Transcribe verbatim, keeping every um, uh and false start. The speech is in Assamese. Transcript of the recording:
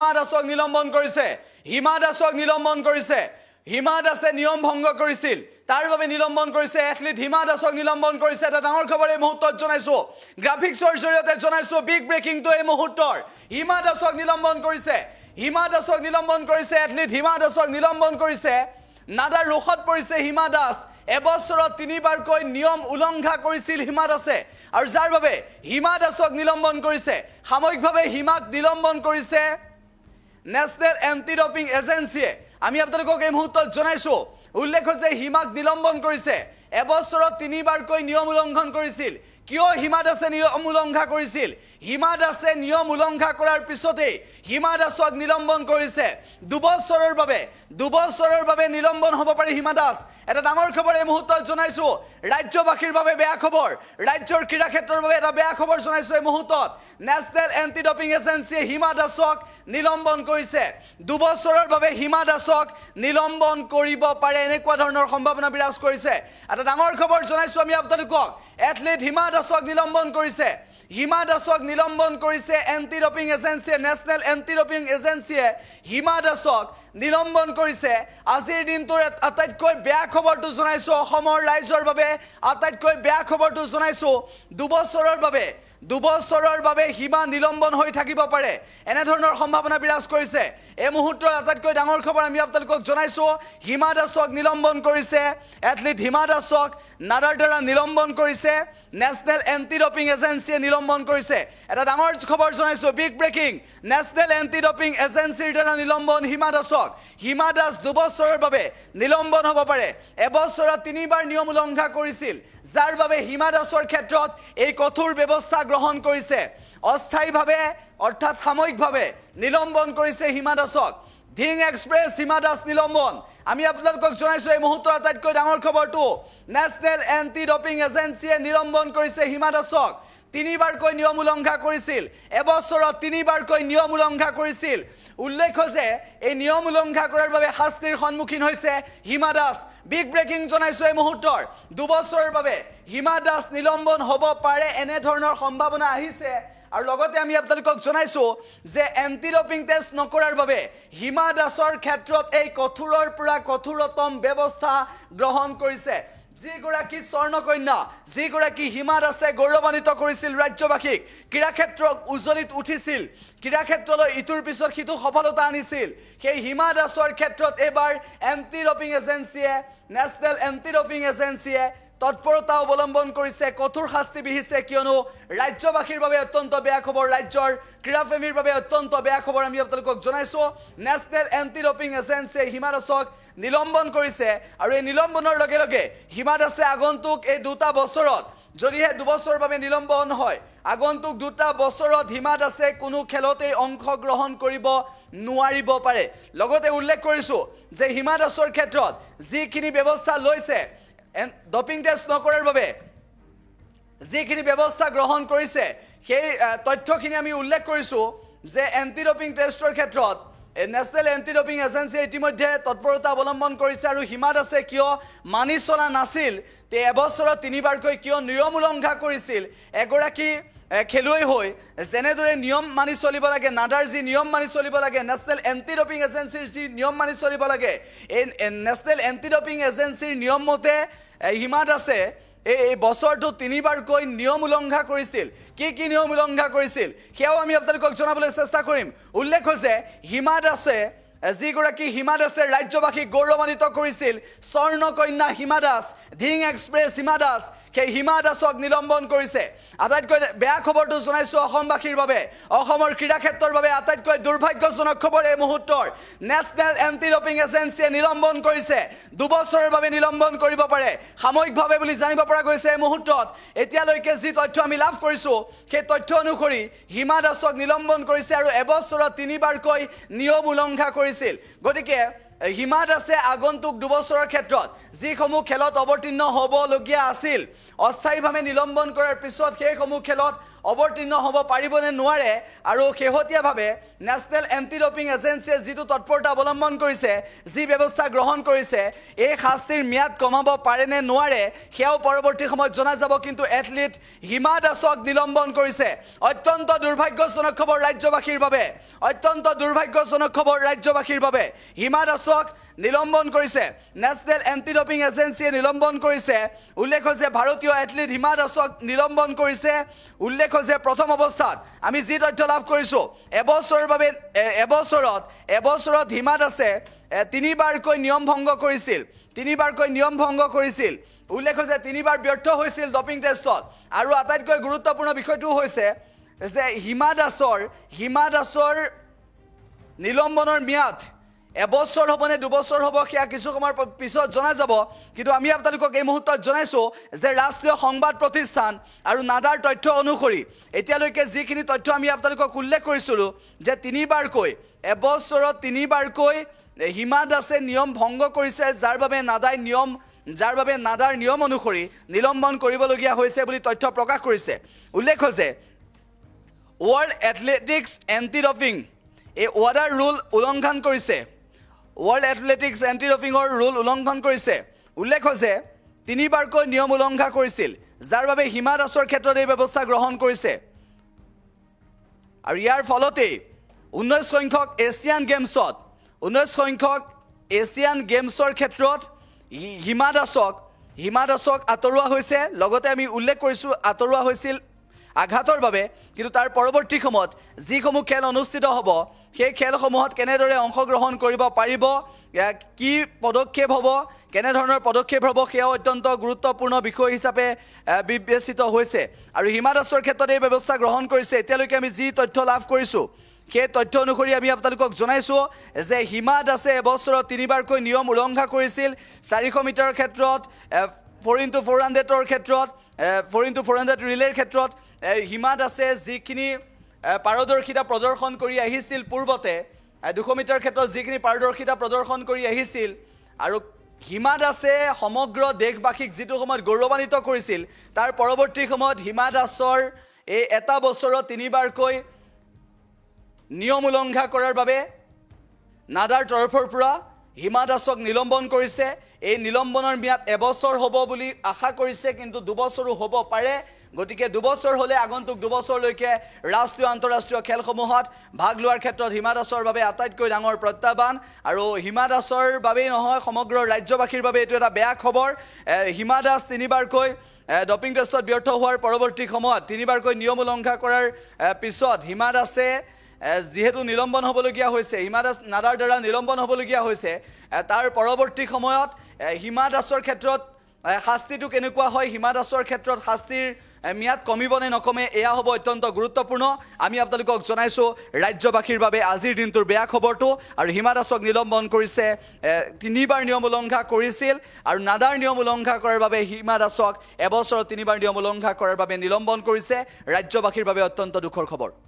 Hima Dasok Nilambon Korise, Hima Dasok Nilambon Korise, Hima Dase Niyom Bhongo Korisil, Tar Babe Nilambon Korise, athlete Hima Dasok Nilambon Korise, Eta Dangor Khobor ei muhurtot Jonaisu, Graphicsor Joriote Jonaisu, Big Breaking to ei muhurtor, Hima Dasok Nilambon Korise, Hima Dasok Nilambon Korise, athlete Hima Dasok Nilambon Korise, Nada Rohot Porise Hima Das, Ebosorot Tinibarkoi Niyom Ulongha Korisil Hima Dase, Aru Jar Babe, Hima Dasok Nilambon Korise, Samoyikbhabe Himak Nilambon Korise, National Anti-Doping Agency, আমি আপোনালোকক এই মুহূৰ্তত জনাইছো উল্লেখ যে হিমাক নিলম্বন কৰিছে এবছৰত তিনিবাৰকৈ নিয়ম উলংঘন কৰিছিল কিয় হিমা দাসে নিয়ম উলংঘা কৰিছিল হিমা দাসে নিয়ম উলংঘা কৰাৰ পিছতে হিমা দাসক নিলম্বন কৰিছে দুবছৰৰ বাবে দুবছৰৰ বাবে নিলম্বন হ'ব পাৰে হিমা দাস এটা ডাঙৰ খবৰ এই মুহূৰ্তত জনাইছো ৰাজ্যবাসীৰ বাবে বেয়া খবৰ ৰাজ্যৰ ক্ৰীড়া ক্ষেত্ৰৰ বাবে এটা বেয়া খবৰ জনাইছো এই মুহূৰ্তত নেচনেল এন্টি ডপিং এজেন্সিয়ে হিমা দাসক নিলম্বন কৰিছে দুবছৰৰ বাবে হিমা দাসক নিলম্বন কৰিব পাৰে এনেকুৱা ধৰণৰ সম্ভাৱনা বিৰাজ কৰিছে এটা ডাঙৰ খবৰ জনাইছো আমি আপোনালোকক এথলেট হিমা দাসক নিলম্বন কৰিছে হিমা দাসক নিলম্বন কৰিছে anti doping agency national anti doping এজেন্সিয়ে হিমা দাসক নিলম্বন কৰিছে আজিৰ দিনটোৰ আটাইতকৈ বেয়া খবৰটো জনাইছো অসমৰ ৰাইজৰ বাবে আটাইতকৈ বেয়া খবৰটো জনাইছো দুবছৰৰ বাবে দুবছৰৰ বাবে হিমা নিলম্বন হৈ থাকিব পাৰে এনে ধৰণৰ সম্ভাৱনা বিৰাজ কৰিছে এই মুহূৰ্তৰ আটাইতকৈ ডাঙৰ খবৰ আমি আপোনালোকক জনাইছো হিমা দাসক নিলম্বন কৰিছে এথলেট হিমা দাসক নাৰাডাৰা নিলম্বন কৰিছে নেচনেল এন্টি ডপিং এজেন্সিয়ে নিলম্বন কৰিছে এটা ডাঙৰ খবৰ জনাইছো big breaking national anti doping এজেন্সিৰ দ্বাৰা নিলম্বন হিমা দাসক হিমা দাস দুবছৰৰ বাবে নিলম্বন হ'ব পাৰে এবছৰত তিনিবাৰ নিয়ম উলংঘা কৰিছিল যাৰ বাবে হিমা দাসৰ ক্ষেত্ৰত এই কঠোৰ ব্যৱস্থা গ্ৰহণ কৰিছে অস্থায়ীভাৱে অৰ্থাৎ সাময়িকভাৱে নিলম্বন কৰিছে হিমা দাসক ধিং এক্সপ্ৰেছ হিমা দাস নিলম্বন আমি আপোনালোকক জনাইছো এই মুহূৰ্তৰ আটাইতকৈ ডাঙৰ খবৰটো নেচনেল এন্টি ডপিং এজেন্সিয়ে নিলম্বন কৰিছে হিমা দাসক তিনিবাৰকৈ নিয়ম উলংঘা কৰিছিল এবছৰত তিনিবাৰকৈ নিয়ম উলংঘা কৰিছিল উল্লেখ যে এই নিয়ম উলংঘা কৰাৰ বাবে শাস্তিৰ সন্মুখীন হৈছে হিমা দাস বিগ ব্ৰেকিং জনাইছো এই মুহূৰ্তৰ দুবছৰৰ বাবে হিমা দাস নিলম্বন হ'ব পাৰে এনে ধৰণৰ সম্ভাৱনা আহিছে আৰু লগতে আমি আপোনালোকক জনাইছো যে এন্টি ডপিং টেষ্ট নকৰাৰ বাবে হিমা দাসৰ ক্ষেত্ৰত এই কঠোৰৰ পৰা কঠোৰতম ব্যৱস্থা গ্ৰহণ কৰিছে জিগৰাকী স্বৰ্ণকন্যা জিগৰাকী হিমা দাসে গৌৰৱান্বিত কৰিছিল ৰাজ্যবাসীক ক্ৰীড়া ক্ষেত্ৰক উজলিত উঠিছিল ক্ৰীড়া ক্ষেত্ৰলৈ ইটোৰ পিছত সিটো সফলতা আনিছিল সেই হিমা দাসৰ ক্ষেত্ৰত এবাৰ এন্টি ডপিং এজেন্সিয়ে নেচনেল এন্টি ডপিং এজেন্সিয়ে তৎপৰতা অৱলম্বন কৰিছে কঠোৰ শাস্তি বিহিছে কিয়নো ৰাজ্যবাসীৰ বাবে অত্যন্ত বেয়া খবৰ ৰাজ্যৰ ক্ৰীড়াপ্ৰেমীৰ বাবে অত্যন্ত বেয়া খবৰ আমি আপোনালোকক জনাইছো নেচনেল এন্টি ডপিং এজেন্সিয়ে হিমা দাসক নিলম্বন কৰিছে আৰু এই নিলম্বনৰ লগে লগে হিমা দাসে আগন্তুক এই দুটা বছৰত যদিহে দুবছৰৰ বাবে নিলম্বন হয় আগন্তুক দুটা বছৰত হিমা দাসে কোনো খেলতে অংশ গ্ৰহণ কৰিব নোৱাৰিব পাৰে লগতে উল্লেখ কৰিছো যে হিমা দাসৰ ক্ষেত্ৰত যিখিনি ব্যৱস্থা লৈছে And doping test no korar babe. Jikhini byabostha grohon korise. Sei totthyokhini ami ullekh korisu je anti doping testor khetrot national anti doping agency itimodhye totporota obolambon korise aru Hima Dase kiyo mani chola nasil te ebosorot tinibar koi kiyo niyom ulongha korisil egoraki খেলুৱৈ হৈ জেনেদৰে নিয়ম মানি চলিব লাগে নাডাৰ জি নিয়ম মানি চলিব লাগে নেচনেল এন্টি ডপিং এজেন্সিৰ জি নিয়ম মানি চলিব লাগে এই নেচনেল এন্টি ডপিং এজেন্সিৰ নিয়ম মতে হিমা দাসে এই বছৰটো তিনিবাৰকৈ নিয়ম উলংঘা কৰিছিল কি কি নিয়ম উলংঘা কৰিছিল সেয়াও আমি আপোনালোকক জনাবলৈ চেষ্টা কৰিম উল্লেখ হৈছে হিমা দাসে জিগৰাকী হিমা দাসে ৰাজ্যবাসী গৌৰৱান্বিত কৰিছিল স্বৰ্ণকন্যা হিমা দাস ধিং এক্সপ্ৰেছ হিমা দাস সেই হিমা দাসক নিলম্বন কৰিছে আটাইতকৈ বেয়া খবৰটো জনাইছো অসমবাসীৰ বাবে অসমৰ ক্ৰীড়া ক্ষেত্ৰৰ বাবে আটাইতকৈ দুৰ্ভাগ্যজনক খবৰ এই মুহূৰ্তৰ নেচনেল এন্টি ডপিং এজেন্সিয়ে নিলম্বন কৰিছে দুবছৰৰ বাবে নিলম্বন কৰিব পাৰে সাময়িকভাৱে বুলি জানিব পৰা গৈছে এই মুহূৰ্তত এতিয়ালৈকে যি তথ্য আমি লাভ কৰিছো সেই তথ্য অনুসৰি হিমা দাসক নিলম্বন কৰিছে আৰু এবছৰত তিনিবাৰকৈ নিয়ম উলংঘা কৰিছিল গতিকে হিমা দাসে আগন্তুক দুবছৰৰ ক্ষেত্ৰত যিসমূহ খেলত অৱতীৰ্ণ হ'বলগীয়া আছিল অস্থায়ীভাৱে নিলম্বন কৰাৰ পিছত সেইসমূহ খেলত অবতীৰ্ণ হব পাৰিবনে নোৱাৰে আৰু শেহতীয়াভাৱে ন্যাশনাল এন্টি ডপিং এজেন্সিয়ে যিটো তৎপৰতা অৱলম্বন কৰিছে যি ব্যৱস্থা গ্ৰহণ কৰিছে এই শাস্তিৰ ম্যাদ কমাব পাৰেনে নোৱাৰে সেয়াও পৰৱৰ্তী সময়ত জনা যাব কিন্তু এথলীট হিমা দাসক নিলম্বন কৰিছে অত্যন্ত দুৰ্ভাগ্যজনক খবৰ ৰাজ্যবাসীৰ বাবে অত্যন্ত দুৰ্ভাগ্যজনক খবৰ ৰাজ্যবাসীৰ বাবে হিমা দাসক নিলম্বন কৰিছে ন্যাশনাল এন্টি ডপিং এজেন্সিয়ে নিলম্বন কৰিছে উল্লেখ হৈছে ভাৰতীয় এথলীট হিমা দাসক নিলম্বন কৰিছে উল্লেখ হৈছে প্ৰথম অৱস্থাত আমি যি তথ্য লাভ কৰিছো এবছৰৰ বাবে এবছৰত এবছৰত হিমা দাসে তিনিবাৰকৈ নিয়ম ভংগ কৰিছিল তিনিবাৰকৈ নিয়ম ভংগ কৰিছিল উল্লেখ হৈছে তিনিবাৰ ব্যৰ্থ হৈছিল ডপিং টেষ্টত আৰু আটাইতকৈ গুৰুত্বপূৰ্ণ বিষয়টো হৈছে যে হিমা দাসৰ হিমা দাসৰ নিলম্বনৰ ম্যাদ এবছৰ হ'ব নে দুবছৰ হ'ব কিয়া কিছু সময়ৰ পিছত জনা যাব কিন্তু আমি আপোনালোকক এই মুহূৰ্তত জনাইছো যে ৰাষ্ট্ৰীয় সংবাদ প্ৰতিষ্ঠান আৰু নাডাৰ তথ্য অনুসৰি এতিয়ালৈকে যিখিনি তথ্য আমি আপোনালোকক উল্লেখ কৰিছিলো যে তিনিবাৰকৈ এবছৰত তিনিবাৰকৈ হিমা দাসে নিয়ম ভংগ কৰিছে যাৰ বাবে নাডাই নিয়ম যাৰ বাবে নাডাৰ নিয়ম অনুসৰি নিলম্বন কৰিবলগীয়া হৈছে বুলি তথ্য প্ৰকাশ কৰিছে উল্লেখ হৈছে ৱৰ্ল্ড এথলেটিক্স এন্টি ডপিং এই ৱাডাৰ ৰুল উলংঘন কৰিছে World Athletics anti-doping rule ulongghon korise ullekh hoise tini bar ko niyom ulongha korisil jar babe Hima Dasor khetrot ei byabostha grohon korise aru iar folotei nineteen sonkhok Asian Gamesot nineteen sonkhok Asian Gamesor khetrot Hima Dasok Hima Dasok atorua hoise logote ami ullekh korisu atorua hoisil আঘাতৰ বাবে কিন্তু তাৰ পৰৱৰ্তী সময়ত যিসমূহ খেল অনুষ্ঠিত হ'ব সেই খেলসমূহত কেনেদৰে অংশগ্ৰহণ কৰিব পাৰিব কি পদক্ষেপ হ'ব কেনে ধৰণৰ পদক্ষেপ হ'ব সেয়া অত্যন্ত গুৰুত্বপূৰ্ণ বিষয় হিচাপে বিবেচিত হৈছে আৰু হিমা দাসৰ ক্ষেত্ৰত এই ব্যৱস্থা গ্ৰহণ কৰিছে এতিয়ালৈকে আমি যি তথ্য লাভ কৰিছো সেই তথ্য অনুসৰি আমি আপোনালোকক জনাইছো যে হিমা দাসে এবছৰত তিনিবাৰকৈ নিয়ম উলংঘা কৰিছিল চাৰিশ মিটাৰৰ ক্ষেত্ৰত four into four hundred ৰ ক্ষেত্ৰত four into four hundred ৰিলেৰ ক্ষেত্ৰত হিমা দাসে যিখিনি পাৰদৰ্শিতা প্ৰদৰ্শন কৰি আহিছিল পূৰ্বতে দুশ মিটাৰ ক্ষেত্ৰত যিখিনি পাৰদৰ্শিতা প্ৰদৰ্শন কৰি আহিছিল আৰু হিমা দাসে সমগ্ৰ দেশবাসীক যিটো সময়ত গৌৰৱান্বিত কৰিছিল তাৰ পৰৱৰ্তী সময়ত হিমা দাসৰ এই এটা বছৰত তিনিবাৰকৈ নিয়ম উলংঘা কৰাৰ বাবে নাডাৰ তৰফৰ পৰা হিমা দাসক নিলম্বন কৰিছে এই নিলম্বনৰ ম্যাদ এবছৰ হ'ব বুলি আশা কৰিছে কিন্তু দুবছৰো হ'ব পাৰে গতিকে দুবছৰ হলে আগন্তুক দুবছৰ লৈকে ৰাষ্ট্ৰীয় আন্তৰাষ্ট্ৰীয় খেলসমূহত ভাগ লোৱাৰ ক্ষেত্ৰত হিমা দাসৰ বাবে আটাইতকৈ ডাঙৰ প্ৰত্যাহ্বান আৰু হিমা দাসৰ বাবে নহয় সমগ্ৰ ৰাজ্যবাসীৰ বাবে এটো এটা বেয়া খবৰ হিমা দাস তিনিবাৰকৈ ডপিং টেষ্টত ব্যৰ্থ হোৱাৰ পৰৱৰ্তী সময়ত তিনিবাৰকৈ নিয়ম উলংঘা কৰাৰ পিছত হিমা দাসে যেহেতু নিলম্বন হ'বলগীয়া হৈছে হিমা দাস নাডাৰ দ্বাৰা নিলম্বন হ'বলগীয়া হৈছে তাৰ পৰৱৰ্তী সময়ত হিমা দাসৰ ক্ষেত্ৰত শাস্তিটো কেনেকুৱা হয় হিমা দাসৰ ক্ষেত্ৰত শাস্তিৰ মিয়াদ কমিবনে নকমে এয়া হ'ব অত্যন্ত গুৰুত্বপূৰ্ণ আমি আপোনালোকক জনাইছো ৰাজ্যবাসীৰ বাবে আজিৰ দিনটোৰ বেয়া খবৰটো আৰু হিমা দাসক নিলম্বন কৰিছে তিনিবাৰ নিয়ম উলংঘা কৰিছিল আৰু নাডাৰ নিয়ম উলংঘা কৰাৰ বাবে হিমা দাসক এবছৰ তিনিবাৰ নিয়ম উলংঘা কৰাৰ বাবে নিলম্বন কৰিছে ৰাজ্যবাসীৰ বাবে অত্যন্ত দুখৰ খবৰ